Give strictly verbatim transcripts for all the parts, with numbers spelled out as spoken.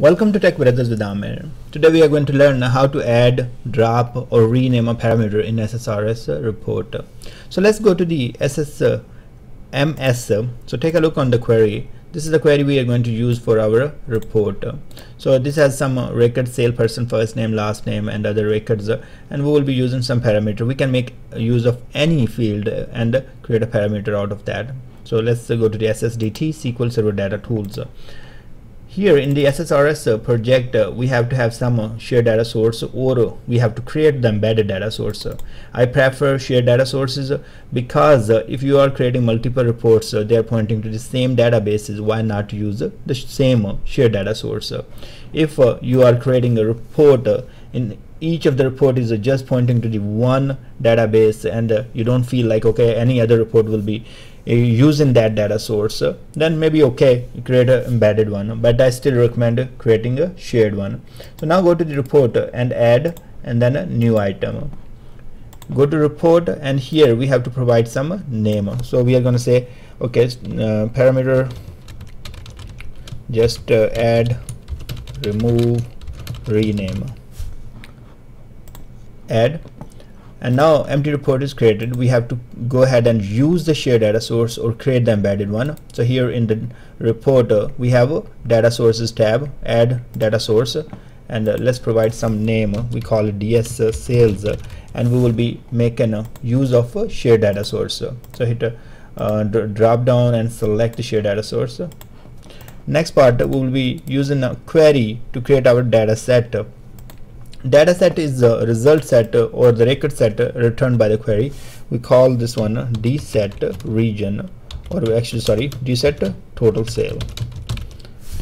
Welcome to Tech Brothers with Amir. Today we are going to learn how to add, drop or rename a parameter in S S R S report. So let's go to the S S M S. So take a look on the query. This is the query we are going to use for our report. So this has some record, sale person, first name, last name and other records, and we will be using some parameter. We can make use of any field and create a parameter out of that. So let's go to the S S D T, S Q L Server Data Tools. Here in the S S R S project, uh, we have to have some uh, shared data source, or we have to create the embedded data source. I prefer shared data sources because uh, if you are creating multiple reports, uh, they are pointing to the same databases. Why not use uh, the same uh, shared data source? If uh, you are creating a report, uh, in each of the report is uh, just pointing to the one database, and uh, you don't feel like, okay, any other report will be using that data source, uh, then maybe okay, create an embedded one, but I still recommend creating a shared one. So now go to the report and add, and then a new item. Go to report, and here we have to provide some name. So we are going to say, okay, uh, parameter, just uh, add, remove, rename, add. And now empty report is created. We have to go ahead and use the shared data source or create the embedded one. So here in the report, uh, we have a data sources tab, add data source, and uh, let's provide some name. We call it D S uh, sales, uh, and we will be making uh, use of a shared data source. So hit a uh, drop down and select the shared data source. Next part, uh, we will be using a query to create our data set. Data set is the result set or the record set returned by the query. We call this one dset region, or actually sorry dset total sale,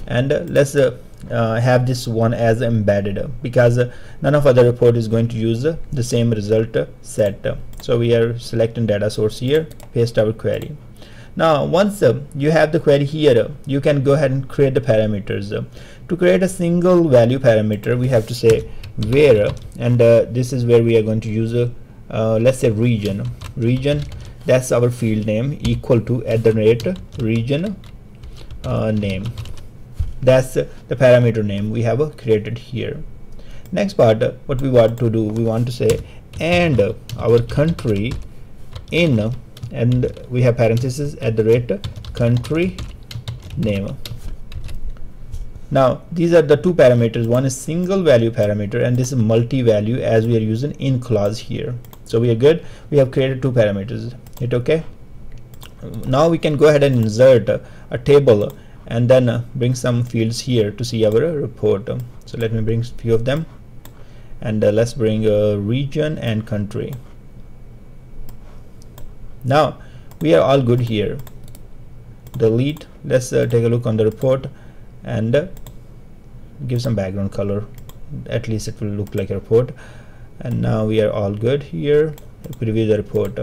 and let's have this one as embedded because none of other report is going to use the same result set. So we are selecting data source here, paste our query. Now once uh, you have the query here, uh, you can go ahead and create the parameters. Uh, to create a single value parameter, we have to say where, and uh, this is where we are going to use a uh, let's say region. Region, that's our field name, equal to at the rate region uh, name. That's uh, the parameter name we have uh, created here. Next part, uh, what we want to do, we want to say and uh, our country in uh, and we have parentheses at the rate country name. Now these are the two parameters. One is single value parameter and this is multi-value, as we are using in clause here. So we are good, we have created two parameters. Hit OK. Now we can go ahead and insert uh, a table and then uh, bring some fields here to see our uh, report. So let me bring a few of them, and uh, let's bring a uh, region and country. Now we are all good here. Delete. Let's uh, take a look on the report and uh, give some background color, at least it will look like a report. And now we are all good here. Preview the report.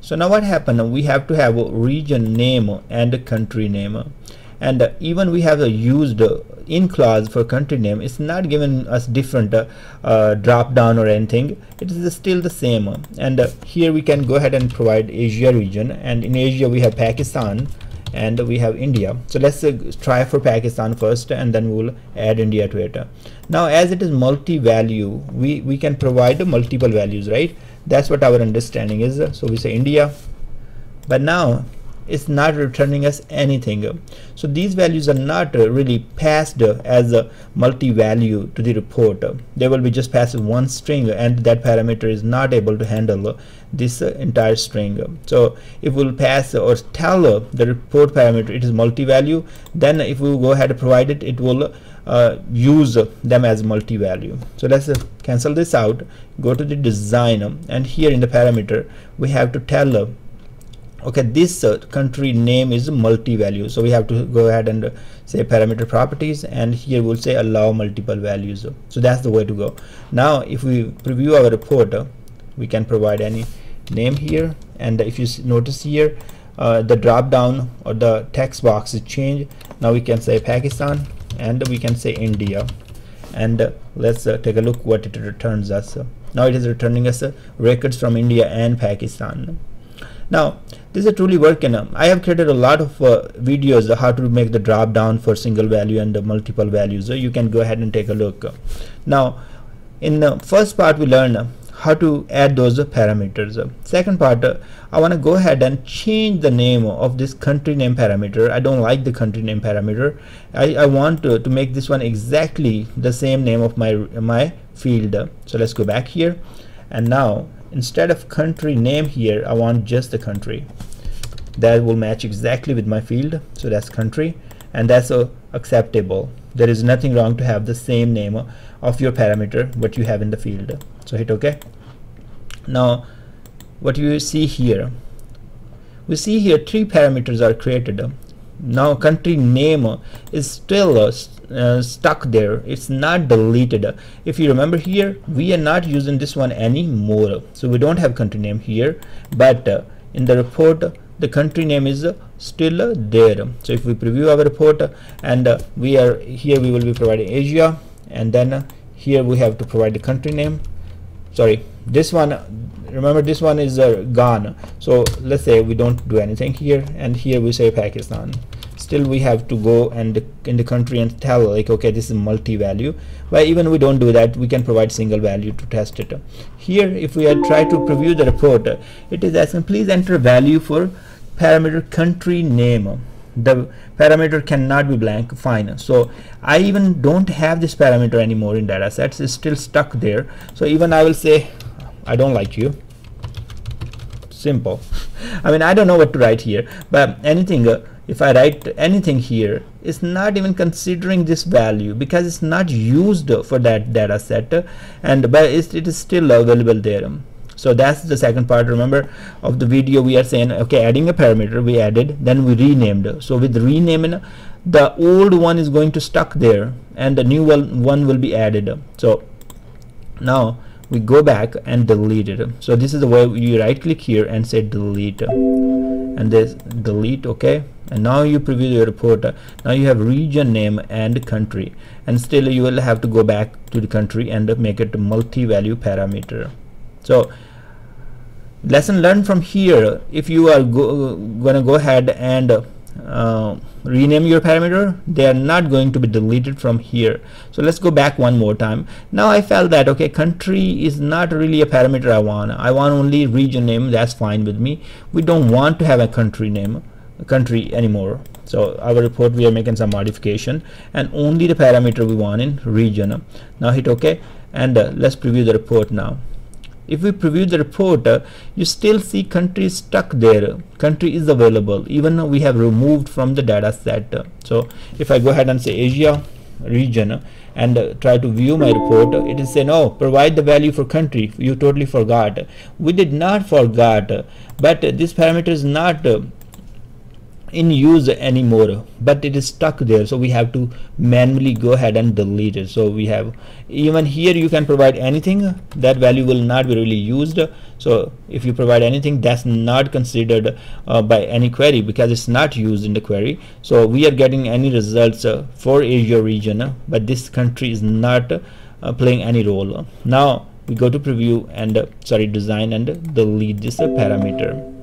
So now what happened, we have to have a region name and a country name, and uh, even we have a used uh, in clause for country name. It's not giving us different uh, uh, drop down or anything. It is still the same, and uh, here we can go ahead and provide Asia region, and in Asia we have Pakistan and we have India. So let's uh, try for Pakistan first, and then we'll add India to it. Now as it is multi-value, we we can provide multiple values, right? That's what our understanding is. So we say India, but now it's not returning us anything. So these values are not uh, really passed uh, as a multi-value to the report. They will be just passed one string, and that parameter is not able to handle uh, this uh, entire string. So if we'll pass or tell uh, the report parameter it is multi-value, then if we go ahead and provide it, it will uh, use them as multi-value. So let's uh, cancel this out, go to the design, and here in the parameter we have to tell uh, okay, this uh, country name is multi-value. So we have to go ahead and uh, say parameter properties, and here we'll say allow multiple values. So that's the way to go. Now if we preview our report, uh, we can provide any name here, and if you notice here uh, the drop down or the text box is changed. Now we can say Pakistan and we can say India, and uh, let's uh, take a look what it returns us. Now it is returning us uh, records from India and Pakistan. Now this is truly working. I have created a lot of uh, videos how to make the drop down for single value and the multiple values, so you can go ahead and take a look. Now in the first part we learn how to add those parameters. Second part, I want to go ahead and change the name of this country name parameter. I don't like the country name parameter. I, I want to, to make this one exactly the same name of my my field. So let's go back here, and now instead of country name here, I want just the country. That will match exactly with my field. So that's country, and that's uh, acceptable. There is nothing wrong to have the same name of your parameter what you have in the field. So hit OK. Now what you see here, we see here three parameters are created. Now country name is still uh, uh, stuck there. It's not deleted. If you remember here, we are not using this one anymore, so we don't have country name here, but uh, in the report the country name is uh, still uh, there. So if we preview our report, uh, and uh, we are here, we will be providing Asia, and then uh, here we have to provide the country name. Sorry, this one, remember this one is uh, gone. So let's say we don't do anything here, and here we say Pakistan. Still we have to go and in the country and tell like, okay, this is multi-value. But even we don't do that, we can provide single value to test it. Here if we try to preview the report, it is asking please enter value for parameter country name. The parameter cannot be blank. Fine. So I even don't have this parameter anymore in data sets. It's still stuck there. So even I will say I don't like you. Simple. I mean, I don't know what to write here, but anything uh, if I write anything here, it's not even considering this value because it's not used for that data set, uh, and but it's, it is still available there. um, So that's the second part. Remember of the video, we are saying, okay, adding a parameter, we added, then we renamed. So with renaming, the old one is going to stuck there and the new one will be added. So now we go back and delete it. So this is the way you right click here and say delete, and this delete. Okay, and now you preview your report. Now you have region name and country, and still you will have to go back to the country and make it a multi-value parameter. So lesson learned from here, if you are go, gonna go ahead and uh, rename your parameter, they are not going to be deleted from here. So let's go back one more time. Now I felt that okay, country is not really a parameter I want. I want only region name. That's fine with me. We don't want to have a country name, a country anymore. So our report, we are making some modification, and only the parameter we want in region. Now hit OK, and uh, let's preview the report now. If we preview the report, uh, you still see country is stuck there. Country is available, even though we have removed from the data set. So if I go ahead and say Asia region and uh, try to view my report, it is saying, no, provide the value for country. You totally forgot. We did not forgot, but this parameter is not uh, in use anymore, but it is stuck there, so we have to manually go ahead and delete it. So we have, even here you can provide anything, that value will not be really used. So if you provide anything, that's not considered uh, by any query because it's not used in the query. So we are getting any results uh, for Asia region, uh, but this country is not uh, playing any role. Now we go to preview and uh, sorry design and delete this uh, parameter.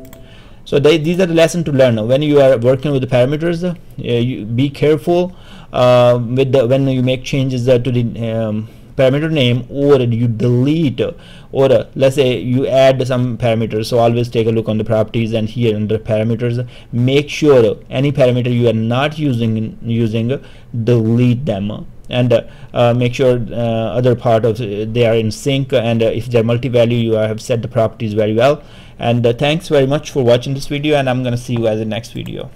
So they, these are the lessons to learn when you are working with the parameters. Uh, you be careful uh, with the, when you make changes uh, to the um, parameter name, or you delete, or uh, let's say you add some parameters. So always take a look on the properties, and here under parameters, make sure any parameter you are not using using uh, delete them, and uh, uh, make sure uh, other part of uh, they are in sync, and uh, if they're multi-value, you have set the properties very well. And uh, thanks very much for watching this video, and I'm gonna see you guys in the next video.